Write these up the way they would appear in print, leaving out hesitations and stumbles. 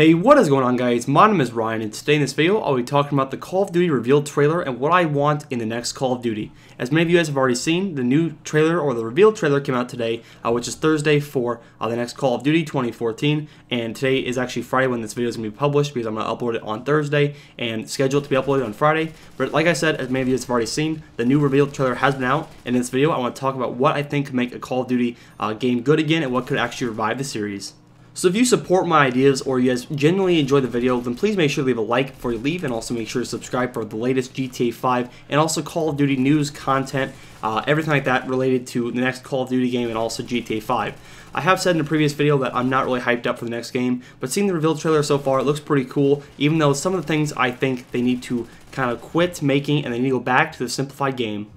Hey, what is going on, guys? My name is Ryan, and today in this video I'll be talking about the Call of Duty reveal trailer and what I want in the next Call of Duty. As many of you guys have already seen, the new trailer or the reveal trailer came out today, which is Thursday for the next Call of Duty 2014, and today is actually Friday when this video is going to be published because I'm going to upload it on Thursday and schedule it to be uploaded on Friday. But like I said, as many of you guys have already seen, the new reveal trailer has been out, and in this video I want to talk about what I think could make a Call of Duty game good again and what could actually revive the series. So if you support my ideas or you guys genuinely enjoy the video, then please make sure to leave a like before you leave, and also make sure to subscribe for the latest GTA 5 and also Call of Duty news, content, everything like that related to the next Call of Duty game and also GTA 5. I have said in a previous video that I'm not really hyped up for the next game, but seeing the reveal trailer so far, it looks pretty cool, even though some of the things I think they need to kind of quit making and they need to go back to the simplified game.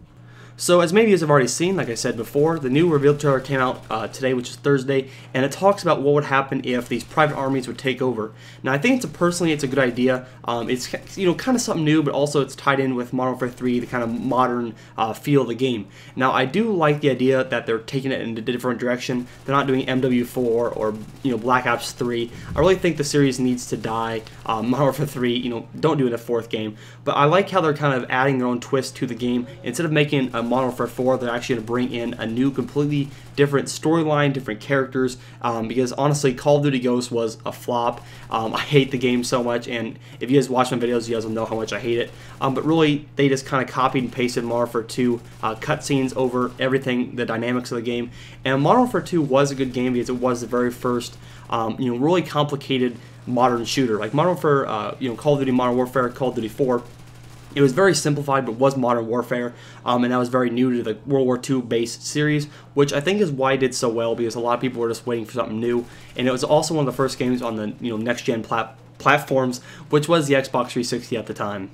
So as many of you guys have already seen, like I said before, the new reveal trailer came out today, which is Thursday, and it talks about what would happen if these private armies would take over. Now I think personally it's a good idea. It's kind of something new, but also it's tied in with Modern Warfare 3, the kind of modern feel of the game. Now I do like the idea that they're taking it in a different direction. They're not doing MW4 or Black Ops 3. I really think the series needs to die. Modern Warfare 3, don't do it in a fourth game. But I like how they're kind of adding their own twist to the game instead of making a Modern Warfare 4, they're actually going to bring in a new, completely different storyline, different characters, because honestly, Call of Duty Ghosts was a flop. I hate the game so much, and if you guys watch my videos, you guys will know how much I hate it. But really, they just kind of copied and pasted Modern Warfare 2 cutscenes over everything, the dynamics of the game. And Modern Warfare 2 was a good game because it was the very first, really complicated modern shooter. Like Modern Warfare, Call of Duty Modern Warfare, Call of Duty 4. It was very simplified, but was Modern Warfare, and that was very new to the World War II based series, which I think is why it did so well, because a lot of people were just waiting for something new, and it was also one of the first games on the next-gen platforms, which was the Xbox 360 at the time.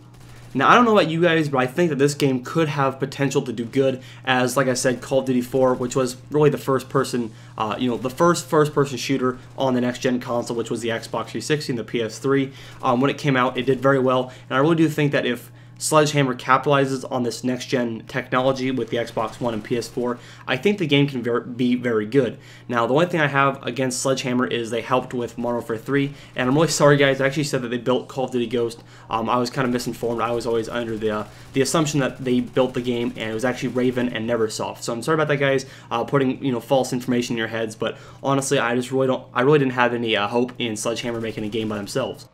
Now, I don't know about you guys, but I think that this game could have potential to do good as, like I said, Call of Duty 4, which was really the first person, the first-person shooter on the next-gen console, which was the Xbox 360 and the PS3. When it came out, it did very well, and I really do think that if Sledgehammer capitalizes on this next-gen technology with the Xbox One and PS4, I think the game can be very good. Now, the only thing I have against Sledgehammer is they helped with Modern Warfare 3, and I'm really sorry, guys. I actually said that they built Call of Duty Ghost. I was kind of misinformed. I was always under the assumption that they built the game, and it was actually Raven and Neversoft. So I'm sorry about that, guys. Putting false information in your heads, but honestly, I just really don't. I really didn't have any hope in Sledgehammer making a game by themselves.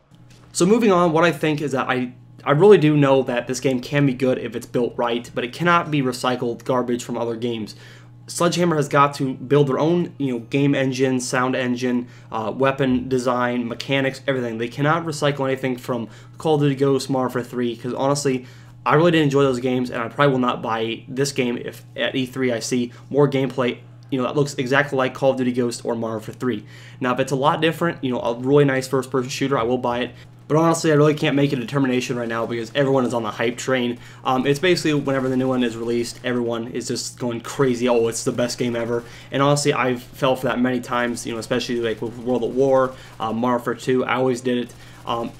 So moving on, what I think is that I really do know that this game can be good if it's built right, but it cannot be recycled garbage from other games. Sledgehammer has got to build their own, game engine, sound engine, weapon design, mechanics, everything. They cannot recycle anything from Call of Duty Ghosts, Modern Warfare 3, because honestly, I really did enjoy those games, and I probably will not buy this game if at E3 I see more gameplay that looks exactly like Call of Duty Ghosts or Modern Warfare 3. Now, if it's a lot different, a really nice first-person shooter, I will buy it. But honestly, I really can't make a determination right now because everyone is on the hype train. It's basically whenever the new one is released, everyone is just going crazy. Oh, it's the best game ever. And honestly, I've fell for that many times, especially like with World at War, Modern Warfare 2. I always did it.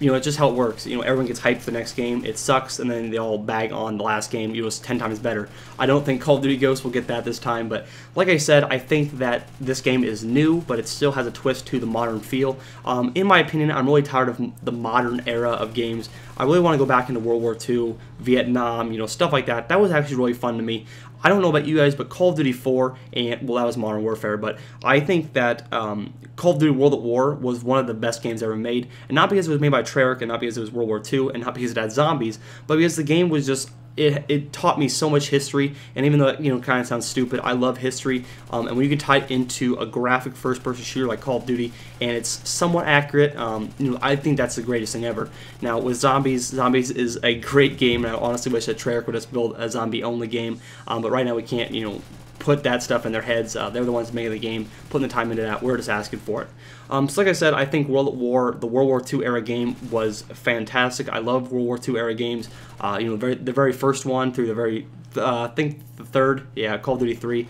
It's just how it works. Everyone gets hyped for the next game. It sucks, and then they all bag on the last game. It was 10 times better. I don't think Call of Duty Ghosts will get that this time, but like I said, I think that this game is new, but it still has a twist to the modern feel. In my opinion, I'm really tired of the modern era of games. I really want to go back into World War II, Vietnam, stuff like that. That was actually really fun to me. I don't know about you guys, but Call of Duty 4, and well, that was Modern Warfare, but I think that Call of Duty World at War was one of the best games ever made, and not because it was made by Treyarch, and not because it was World War II, and not because it had zombies, but because the game was just, it taught me so much history, and even though it kind of sounds stupid, I love history, and when you can tie it into a graphic first-person shooter like Call of Duty, and it's somewhat accurate, I think that's the greatest thing ever. Now, with Zombies is a great game, and I honestly wish that Treyarch would just build a zombie-only game, but right now we can't, put that stuff in their heads. They're the ones making the game, putting the time into that. We're just asking for it. So like I said, I think World at War, the World War II era game, was fantastic. I love World War II era games. The very first one through the very, I think the third, yeah, Call of Duty 3.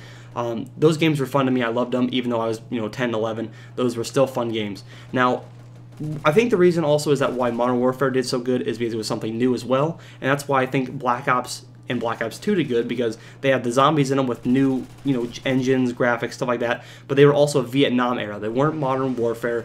Those games were fun to me. I loved them, even though I was, 10, 11. Those were still fun games. Now, I think the reason also is that why Modern Warfare did so good is because it was something new as well, and that's why I think Black Ops and Black Ops 2 did good because they had the zombies in them with new, engines, graphics, stuff like that. But they were also Vietnam era. They weren't Modern Warfare.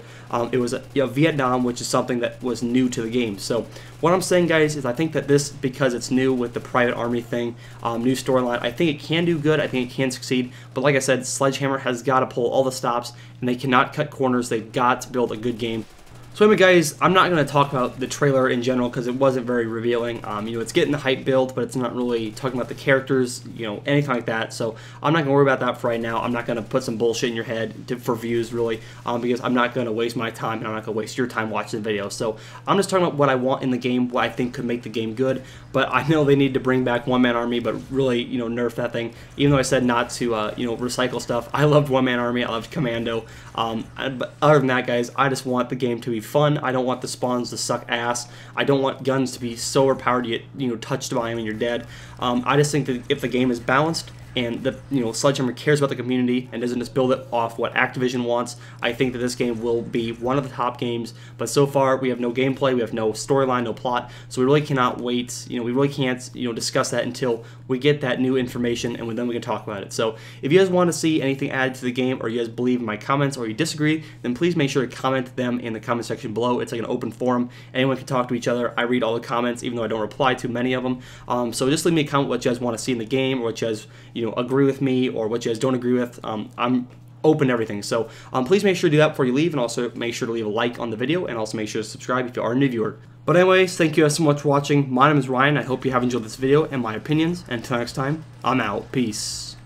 It was Vietnam, which is something that was new to the game. So what I'm saying, guys, is I think that this, because it's new with the private army thing, new storyline, I think it can do good. I think it can succeed. But like I said, Sledgehammer has got to pull all the stops, and they cannot cut corners. They've got to build a good game. So anyway, guys, I'm not going to talk about the trailer in general because it wasn't very revealing. It's getting the hype build, but it's not really talking about the characters, anything like that. So I'm not going to worry about that for right now. I'm not going to put some bullshit in your head for views, really, because I'm not going to waste my time and I'm not going to waste your time watching the video. So I'm just talking about what I want in the game, what I think could make the game good. But I know they need to bring back One Man Army, but really, nerf that thing. Even though I said not to, recycle stuff, I loved One Man Army. I loved Commando. But other than that, guys, I just want the game to be fun. I don't want the spawns to suck ass. I don't want guns to be so overpowered you get touched by them and you're dead. I just think that if the game is balanced and the Sledgehammer cares about the community and doesn't just build it off what Activision wants, I think that this game will be one of the top games. But so far we have no gameplay, we have no storyline, no plot, so we really cannot wait. We really can't discuss that until we get that new information, and then we can talk about it. So if you guys want to see anything added to the game, or you guys believe in my comments, or you disagree, then please make sure to comment them in the comment section below. It's like an open forum. Anyone can talk to each other. I read all the comments, even though I don't reply to many of them. So just leave me a comment what you guys want to see in the game, or what you guys agree with me, or what you guys don't agree with. I'm open to everything. So please make sure to do that before you leave, and also make sure to leave a like on the video, and also make sure to subscribe if you are a new viewer. But anyways, thank you guys so much for watching. My name is Ryan. I hope you have enjoyed this video and my opinions. And until next time, I'm out. Peace.